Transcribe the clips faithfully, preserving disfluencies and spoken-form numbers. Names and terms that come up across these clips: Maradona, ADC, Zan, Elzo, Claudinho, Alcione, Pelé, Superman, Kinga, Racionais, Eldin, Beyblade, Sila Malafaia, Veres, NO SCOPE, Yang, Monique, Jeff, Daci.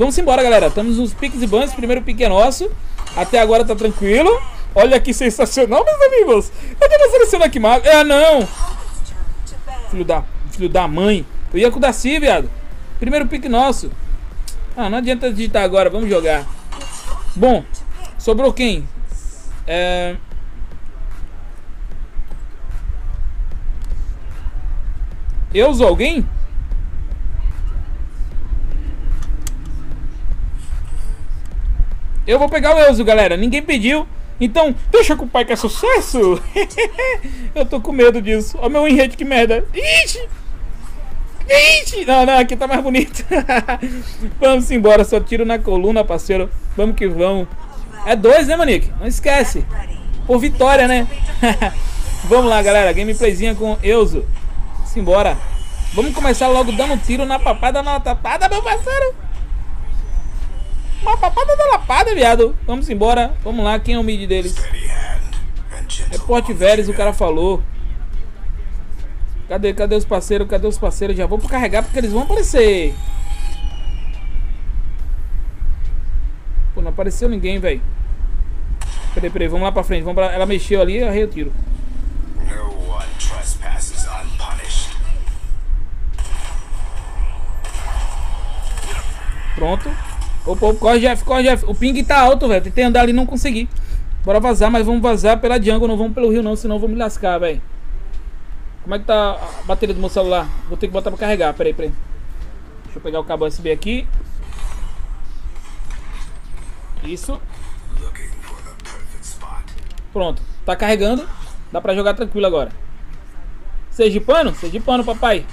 Vamos embora, galera. Estamos nos piques e bans. Primeiro pique é nosso. Até agora tá tranquilo. Olha que sensacional, meus amigos. Eu tava selecionando aqui mais. É, não. Filho da, filho da mãe. Eu ia com o Daci, viado. Primeiro pique nosso. Ah, não adianta digitar agora. Vamos jogar. Bom, sobrou quem? É... Eu uso alguém? Eu vou pegar o Elzo, galera. Ninguém pediu. Então, deixa com o pai que é sucesso. Eu tô com medo disso. Olha meu enrede, que merda. Ixi! Ixi! Não, não, aqui tá mais bonito. Vamos embora. Só tiro na coluna, parceiro. Vamos que vamos. É dois, né, Monique? Não esquece. Por vitória, né? Vamos lá, galera. Gameplayzinha com Elzo. Simbora. Vamos começar logo dando um tiro na papada, na tapada, meu parceiro. Uma papada da lapada, viado. Vamos embora. Vamos lá. Quem é o mid deles? É Porte Veres, o cara falou. Cadê? Cadê os parceiros? Cadê os parceiros? Já vou carregar porque eles vão aparecer. Pô, não apareceu ninguém, velho. Peraí, peraí. Vamos lá pra frente. Vamos pra... Ela mexeu ali e errei o tiro. Pronto. Opa, opa, corre, Jeff, corre, Jeff. O ping tá alto, velho. Tentei andar ali e não consegui. Bora vazar, mas vamos vazar pela jungle. Não vamos pelo rio, não, senão eu vou me lascar, velho. Como é que tá a bateria do meu celular? Vou ter que botar pra carregar. Peraí, peraí. Deixa eu pegar o cabo U S B aqui. Isso. Pronto. Tá carregando. Dá pra jogar tranquilo agora. Seja de pano? Seja de pano, papai.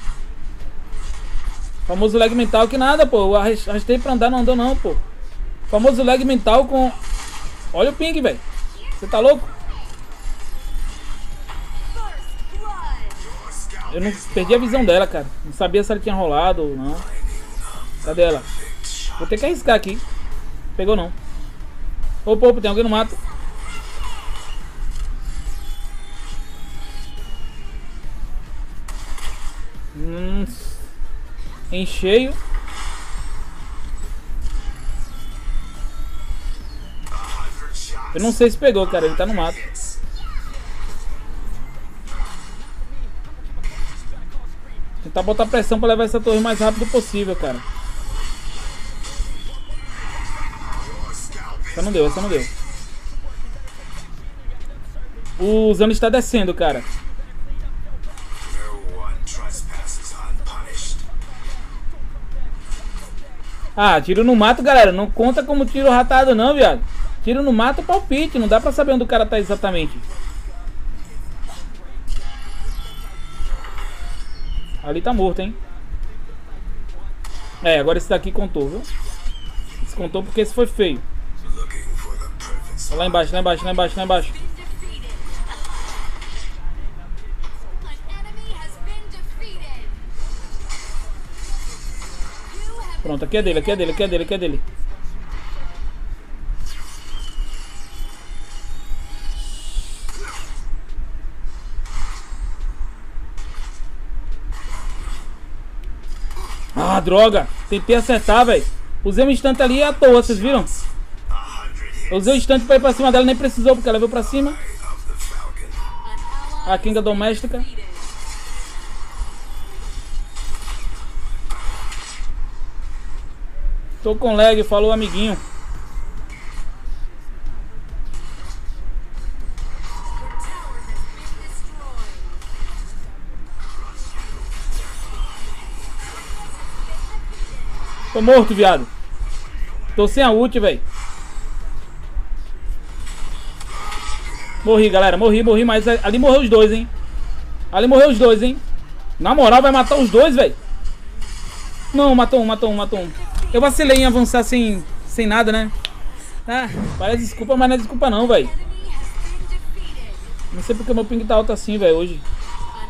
Famoso lag mental que nada, pô. Eu arrastei pra andar, não andou não, pô. Famoso lag mental com... Olha o ping, velho. Você tá louco? Eu não perdi a visão dela, cara. Não sabia se ela tinha rolado ou não. Cadê ela? Vou ter que arriscar aqui. Pegou não. Opa, opa, tem alguém no mato. Hum... Em cheio. Eu não sei se pegou, cara. Ele tá no mato. Tentar botar pressão pra levar essa torre o mais rápido possível, cara. Essa não deu, essa não deu. O Zan está descendo, cara. Ah, tiro no mato, galera. Não conta como tiro ratado, não, viado. Tiro no mato é palpite. Não dá pra saber onde o cara tá exatamente. Ali tá morto, hein? É, agora esse daqui contou, viu? Esse contou porque esse foi feio. Lá embaixo, lá embaixo, lá embaixo, lá embaixo. Pronto, aqui é dele, aqui é dele, aqui é dele, aqui é dele. Ah, droga! Tentei acertar, velho. Usei um instante ali à toa, vocês viram? Eu usei um instante pra ir pra cima dela, nem precisou, porque ela veio pra cima. A Kinga doméstica. Tô com lag, falou amiguinho. Tô morto, viado. Tô sem a ult, velho. Morri, galera. Morri, morri, mas ali morreu os dois, hein. Ali morreu os dois, hein. Na moral, vai matar os dois, velho. Não, matou um, matou um, matou um. Eu vacilei em avançar sem, sem nada, né? Ah, parece desculpa, mas não é desculpa não, velho. Não sei porque meu ping tá alto assim, velho, hoje.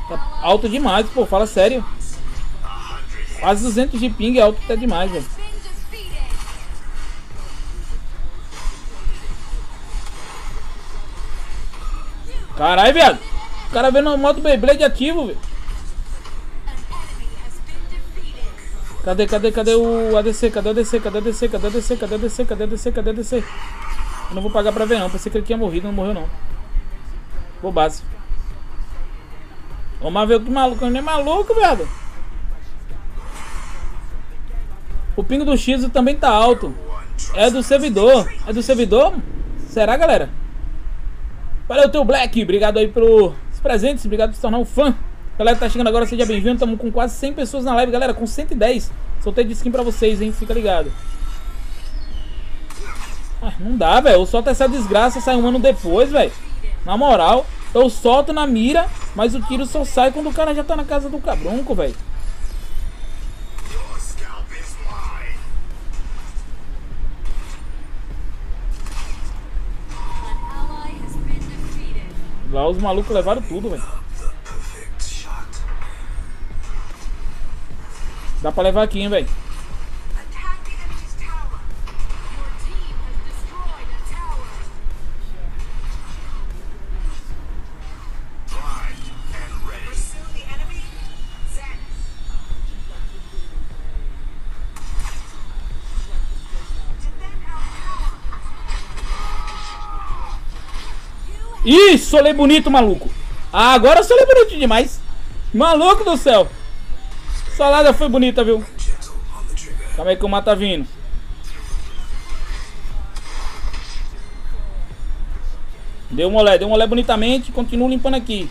Tá alto demais, pô, fala sério. Quase duzentos de ping é alto até demais, velho. Caralho, viado. O cara veio no modo Beyblade ativo, velho. Cadê, cadê, cadê o A D C? Cadê o A D C? Cadê o A D C? Cadê o A D C? Cadê o A D C? Cadê o A D C? Cadê o A D C? Eu não vou pagar pra ver não. Pensei que ele tinha morrido, não morreu não. Vou base. Vamos ver o que maluco. Ele é maluco, velho. O ping do X também tá alto. É do servidor. É do servidor? Será, galera? Valeu, teu Black. Obrigado aí pelos presentes. Obrigado por se tornar um fã. Galera que tá chegando agora, seja bem-vindo. Estamos com quase cem pessoas na live, galera. Com cento e dez. Solteio de skin pra vocês, hein? Fica ligado. Ah, não dá, velho. Eu solto essa desgraça, sai um ano depois, velho. Na moral, eu solto na mira, mas o tiro só sai quando o cara já tá na casa do cabronco, velho. Lá os malucos levaram tudo, velho. Dá pra levar aqui, hein, velho. Ih, solei bonito, maluco. Ah, agora eu solei bonito demais. Maluco do céu. Salada foi bonita, viu? Calma aí que o mata tá vindo. Deu um olé, deu um olé bonitamente. Continuo limpando aqui.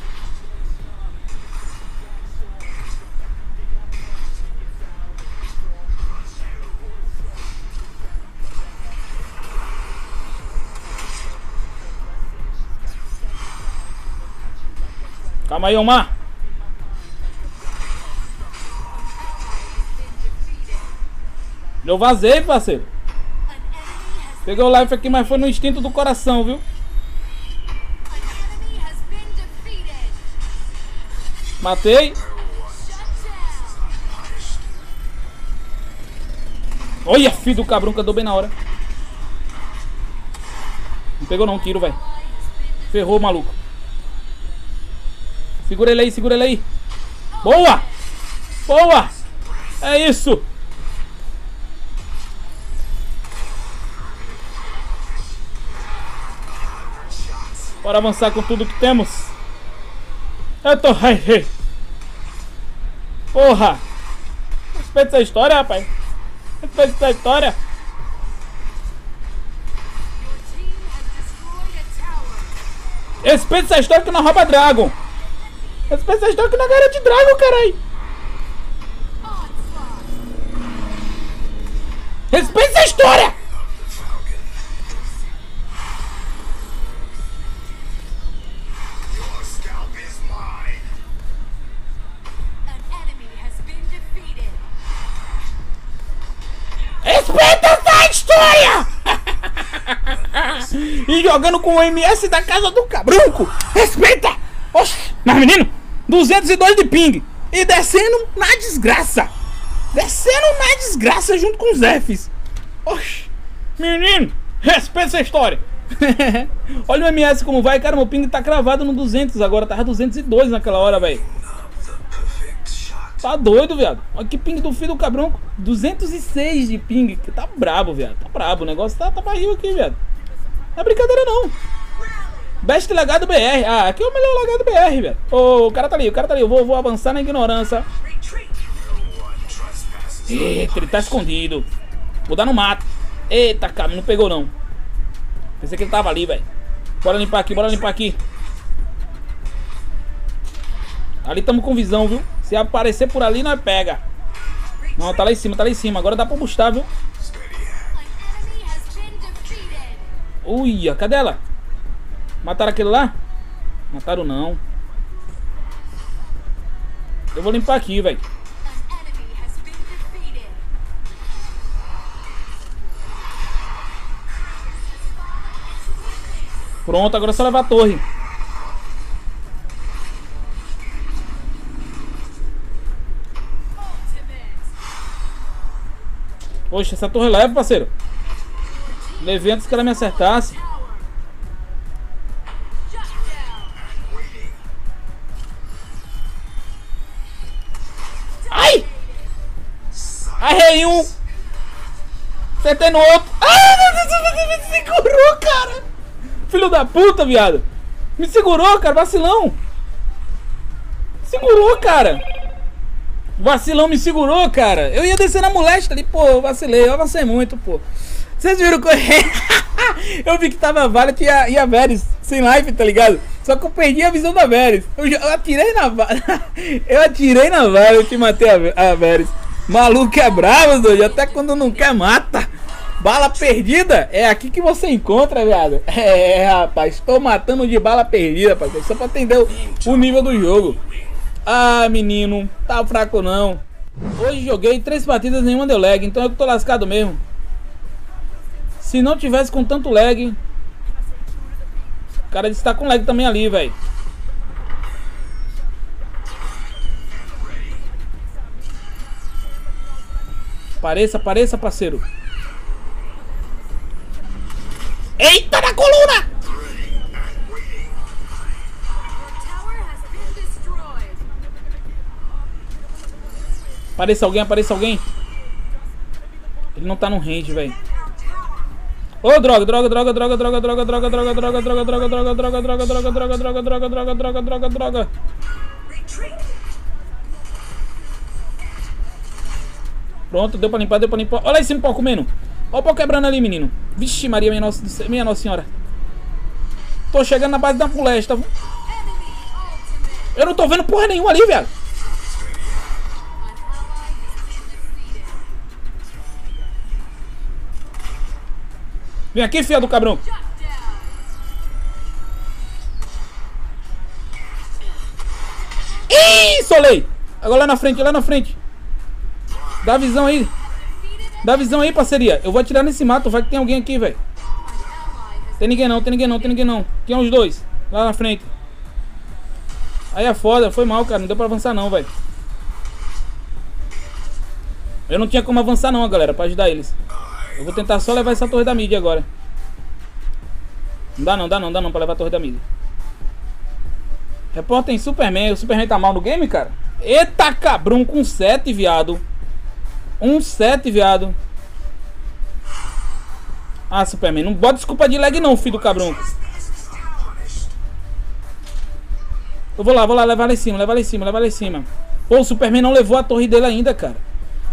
Calma aí, Omar. Eu vazei, parceiro. Peguei o life aqui, mas foi no instinto do coração, viu? Matei. Olha, filho do cabrão, que eu dou bem na hora. Não pegou não, tiro, velho. Ferrou, maluco. Segura ele aí, segura ele aí. Boa! Boa! É isso! Bora avançar com tudo que temos. Eu tô... Porra! Respeita essa história, rapaz. Respeita essa história. Respeita essa história que não rouba Dragon. As pessoas estão aqui na cara de Dragon, caralho. Respeita a história. Respeita essa história. E jogando com o M S da casa do cabruco. Respeita. Oxi, mas menino, duzentos e dois de ping. E descendo na desgraça. Descendo na desgraça junto com os Fs. Oxi, menino, respeita essa história. Olha o M S como vai, cara. Meu ping tá cravado no duzentos agora. Tava duzentos e dois naquela hora, velho. Tá doido, viado. Olha que ping do filho do cabronco. duzentos e seis de ping. Tá brabo, viado. Tá brabo. O negócio tá, tá barril aqui, viado. Não é brincadeira, não. Best lagado B R. Ah, aqui é o melhor lagado B R, velho. Oh, o cara tá ali, o cara tá ali. Eu vou, vou avançar na ignorância. Eita, ele tá escondido. Vou dar no mato. Eita, cara, não pegou não. Pensei que ele tava ali, velho. Bora limpar aqui, bora limpar aqui. Ali tamo com visão, viu? Se aparecer por ali, nós pega. Não, tá lá em cima, tá lá em cima. Agora dá pra buscar, viu? Uia, cadê ela? Mataram aquele lá? Mataram não. Eu vou limpar aqui, velho. Pronto, agora é só levar a torre. Poxa, essa torre leva, parceiro. Levei antes que ela me acertasse. Acertei um. Acertei no outro. Ai, meu Deus, você me segurou, cara. Filho da puta, viado. Me segurou, cara, vacilão. Segurou, cara. Vacilão me segurou, cara. Eu ia descer na molesta ali, pô, eu vacilei. Eu vacilei muito, pô. Vocês viram que eu eu vi que tava a Valet e a, e a Veres sem live, tá ligado? Só que eu perdi a visão da Veres. Eu, eu atirei na Valet. Eu atirei na Valet e matei a, a Veres. Maluco é bravo, doido. Até quando não quer, mata. Bala perdida é aqui que você encontra, viado. É, rapaz. Tô matando de bala perdida, parceiro. Só pra entender o, o nível do jogo. Ah, menino. Tá fraco, não. Hoje joguei três partidas, nenhuma deu lag. Então eu tô lascado mesmo. Se não tivesse com tanto lag. O cara disse que tá com lag também ali, velho. Apareça, apareça, parceiro. Eita, na coluna! Apareça alguém, apareça alguém. Ele não tá no range, velho. Ô, droga, droga, droga, droga, droga, droga, droga, droga, droga, droga, droga, droga, droga, droga, droga, droga, droga, droga, droga, droga, droga, droga. Pronto, deu pra limpar, deu pra limpar. Olha esse pau comendo. Olha o pau quebrando ali, menino. Vixe, Maria, minha nossa, minha nossa senhora. Tô chegando na base da molesta. Eu não tô vendo porra nenhuma ali, velho. Vem aqui, filha do cabrão. Ih, solei. Agora lá na frente, lá na frente. Dá visão aí. Dá visão aí, parceria. Eu vou atirar nesse mato. Vai que tem alguém aqui, velho. Tem ninguém não, tem ninguém não, tem ninguém não. Tem uns dois. Lá na frente. Aí é foda. Foi mal, cara. Não deu pra avançar não, velho. Eu não tinha como avançar não, galera. Pra ajudar eles. Eu vou tentar só levar essa torre da mídia agora. Não dá não, dá não, dá não pra levar a torre da mídia. Repórter em Superman. O Superman tá mal no game, cara? Eita, cabrão. Com sete, viado. um sete, viado. Ah, Superman, não bota desculpa de lag não, filho do cabrão. Eu vou lá, vou lá, levar lá em cima, levar lá em cima, levar lá em cima. Pô, o Superman não levou a torre dele ainda, cara.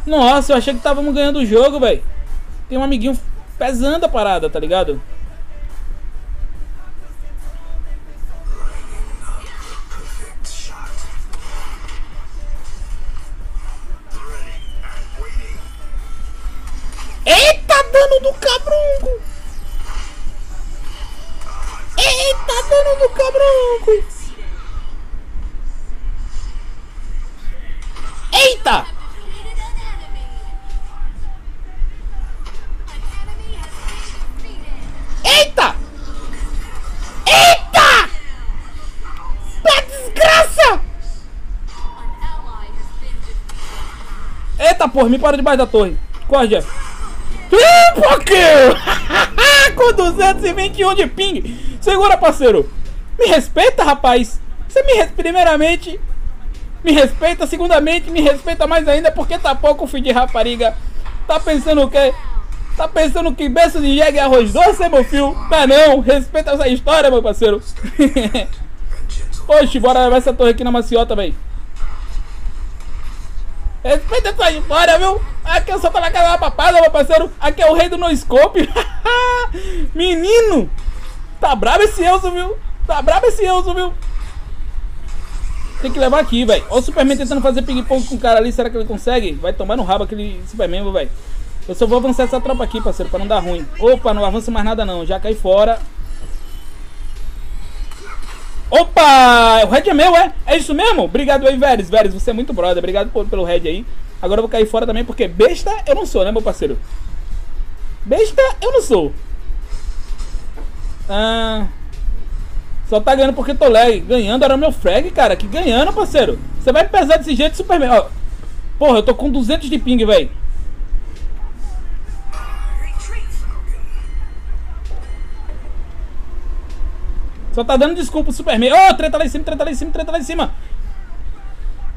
Nossa, eu achei que estávamos ganhando o jogo, velho. Tem um amiguinho pesando a parada, tá ligado? Eita, dano do cabrunco! Eita, dano do cabrunco! Eita! Eita! Eita! Pra desgraça! Eita, porra, me para debaixo da torre. Corre, Jeff. Com duzentos e vinte e um de ping. Segura, parceiro. Me respeita, rapaz. Você me respeita, primeiramente. Me respeita, segundamente. Me respeita mais ainda, porque tá pouco, filho de rapariga. Tá pensando o quê? Tá pensando que berço de jegue é arroz doce, meu filho? Mas não, respeita essa história, meu parceiro. Oxe, bora levar essa torre aqui na maciota, velho. Respeita essa história, viu? Aqui eu só tô na casa da papada, meu parceiro. Aqui é o rei do no scope. Menino! Tá brabo esse Elzo, viu? Tá brabo esse Elzo, viu? Tem que levar aqui, velho. Olha o Superman tentando fazer ping-pong com o cara ali. Será que ele consegue? Vai tomar no rabo aquele Superman, velho. Eu só vou avançar essa tropa aqui, parceiro, pra não dar ruim. Opa, não avança mais nada não. Já cai fora. Opa! O Red é meu, é? É isso mesmo? Obrigado aí, Veres. Veres, você é muito brother. Obrigado por, pelo Red aí. Agora eu vou cair fora também, porque besta eu não sou, né, meu parceiro? Besta eu não sou. Ah, só tá ganhando porque tô lag. Ganhando era meu frag, cara. Que ganhando, parceiro. Você vai pesar desse jeito, Superman. Ó, porra, eu tô com duzentos de ping, velho. Só tá dando desculpa o Superman. Ô, oh, treta lá em cima, treta lá em cima, treta lá em cima.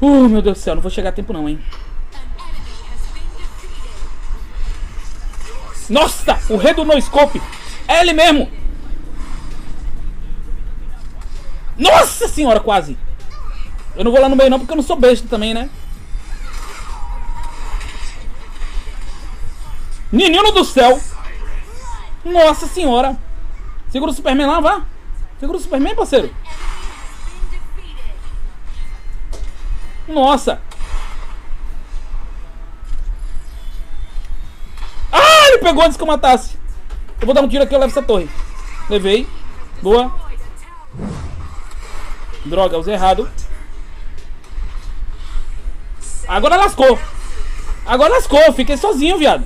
Uh, meu Deus do céu, não vou chegar a tempo não, hein. Nossa, o rei do no scope. É ele mesmo. Nossa senhora, quase. Eu não vou lá no meio não, porque eu não sou besta também, né? Menino do céu. Nossa senhora. Segura o Superman lá, vá. Segura o Superman, parceiro. Nossa. Ah, ele pegou antes que eu matasse. Eu vou dar um tiro aqui e eu levo essa torre. Levei. Boa. Droga, usei errado. Agora lascou. Agora lascou. Fiquei sozinho, viado.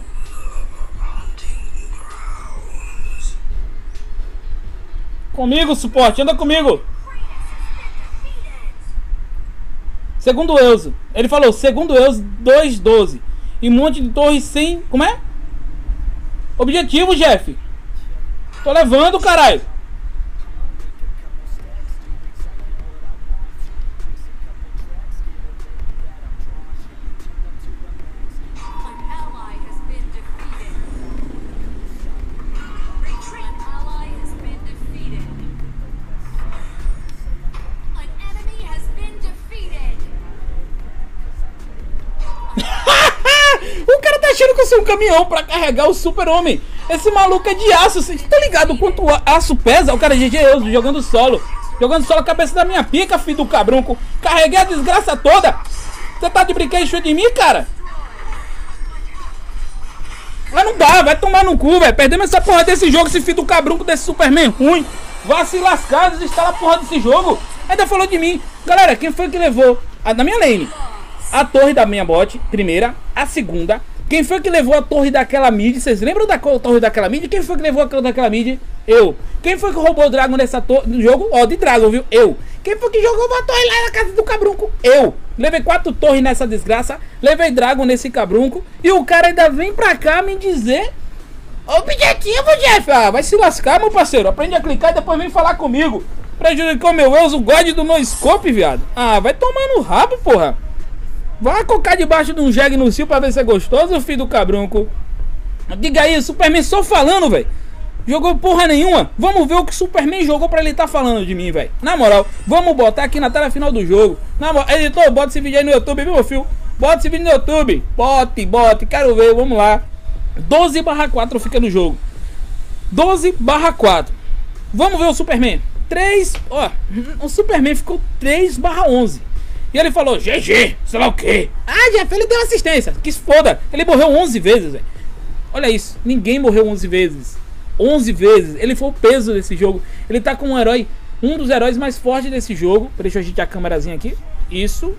Comigo, suporte. Anda comigo. Segundo Elzo. Ele falou, segundo Elzo, dois doze. E um monte de torres sem... Como é? Objetivo, Jeff. Tô levando, caralho. Um caminhão pra carregar o Super-Homem. Esse maluco é de aço. Você tá ligado quanto aço pesa? O cara G G Elzo jogando solo. Jogando solo a cabeça da minha pica, filho do cabrunco. Carreguei a desgraça toda. Você tá de brinquedo de mim, cara? Mas não dá, vai tomar no cu, velho. Perdemos essa porra desse jogo, esse filho do cabrunco desse Superman ruim. Vá se lascar, desinstala a porra desse jogo. Ainda falou de mim. Galera, quem foi que levou a da minha lane? A torre da minha bot, primeira. A segunda. Quem foi que levou a torre daquela mid? Vocês lembram da torre daquela mid? Quem foi que levou a torre daquela mid? Eu. Quem foi que roubou o Dragon nessa torre do jogo? Ó, de Dragon, viu? Eu. Quem foi que jogou a torre lá na casa do cabrunco? Eu. Levei quatro torres nessa desgraça. Levei Dragon nesse cabrunco. E o cara ainda vem pra cá me dizer... Objetivo, Jeff! Ah, vai se lascar, meu parceiro. Aprende a clicar e depois vem falar comigo. Prejudicou meu Elzo, o God do no scope, viado. Ah, vai tomar no rabo, porra. Vai cocar debaixo de um jegue no cio pra ver se é gostoso, filho do cabrunco. Diga aí, Superman só falando, velho. Jogou porra nenhuma. Vamos ver o que o Superman jogou pra ele estar falando de mim, velho. Na moral, vamos botar aqui na tela final do jogo. Na moral, editor, bota esse vídeo aí no YouTube, viu, meu filho? Bota esse vídeo no YouTube. Bote, bote, quero ver, vamos lá. doze barra quatro fica no jogo. doze barra quatro. Vamos ver o Superman. três, ó. O Superman ficou três barra onze. E ele falou, G G, sei lá o que. Ah, Jeff, ele deu assistência. Que se foda. Ele morreu onze vezes, velho. Olha isso. Ninguém morreu onze vezes. onze vezes. Ele foi o peso desse jogo. Ele tá com um herói, um dos heróis mais fortes desse jogo. Deixa eu agitar a câmerazinha aqui. Isso.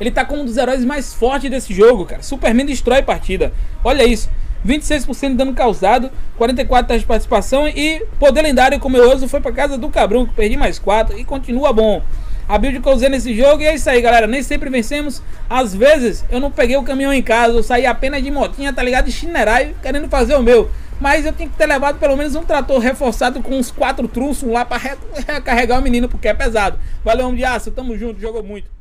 Ele tá com um dos heróis mais fortes desse jogo, cara. Superman destrói partida. Olha isso. vinte e seis por cento de dano causado, quarenta e quatro de participação e poder lendário como eu uso foi pra casa do cabrão, que perdi mais quatro e continua bom. A build que eu usei nesse jogo e é isso aí, galera. Nem sempre vencemos. Às vezes eu não peguei o caminhão em casa. Eu saí apenas de motinha, tá ligado? De chinerai, querendo fazer o meu. Mas eu tenho que ter levado pelo menos um trator reforçado com uns quatro trunços lá pra recarregar o menino, porque é pesado. Valeu, homem de aço. Tamo junto. Jogou muito.